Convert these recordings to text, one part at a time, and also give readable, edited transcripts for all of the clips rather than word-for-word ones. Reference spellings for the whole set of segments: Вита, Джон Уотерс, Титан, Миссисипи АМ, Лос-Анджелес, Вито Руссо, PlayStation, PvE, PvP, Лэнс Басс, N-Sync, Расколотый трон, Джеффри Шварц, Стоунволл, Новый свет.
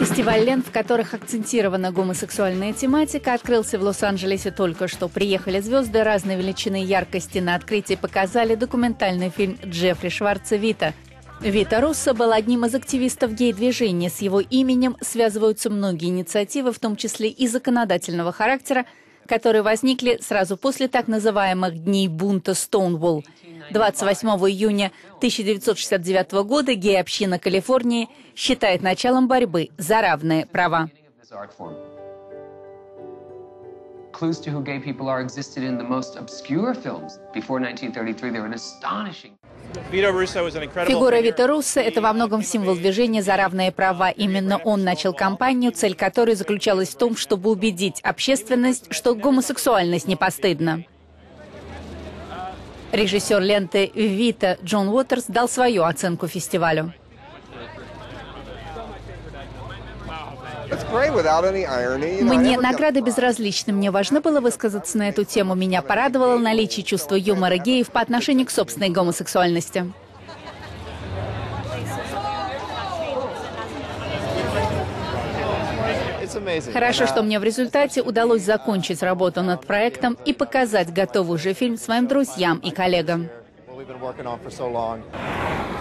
Фестиваль лент, в которых акцентирована гомосексуальная тематика, открылся в Лос-Анджелесе только что. Приехали звезды разной величины яркости. На открытии показали документальный фильм Джеффри Шварца «Вита». Вито Руссо был одним из активистов гей-движения. С его именем связываются многие инициативы, в том числе и законодательного характера, которые возникли сразу после так называемых «Дней бунта Стоунволл». 28 июня 1969 года гей-община Калифорнии считает началом борьбы за равные права. Фигура Вито Руссо – это во многом символ движения за равные права. Именно он начал кампанию, цель которой заключалась в том, чтобы убедить общественность, что гомосексуальность не постыдна. Режиссер ленты «Вита» Джон Уотерс дал свою оценку фестивалю. Мне награды безразличны. Мне важно было высказаться на эту тему. Меня порадовало наличие чувства юмора геев по отношению к собственной гомосексуальности. Хорошо, что мне в результате удалось закончить работу над проектом и показать готовый уже фильм своим друзьям и коллегам.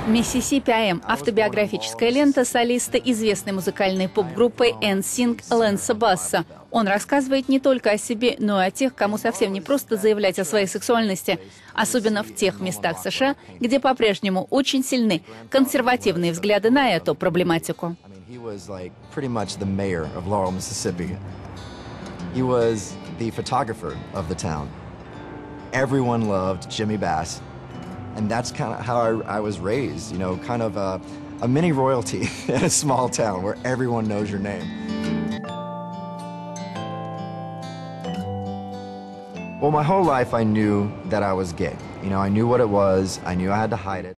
«Миссисипи АМ» – автобиографическая лента солиста известной музыкальной поп-группы N-Sync Лэнса Басса. Он рассказывает не только о себе, но и о тех, кому совсем непросто заявлять о своей сексуальности, особенно в тех местах США, где по-прежнему очень сильны консервативные взгляды на эту проблематику. And that's kind of how I was raised, you know, kind of a mini royalty in a small town where everyone knows your name. Well, my whole life I knew that I was gay. You know, I knew what it was. I knew I had to hide it.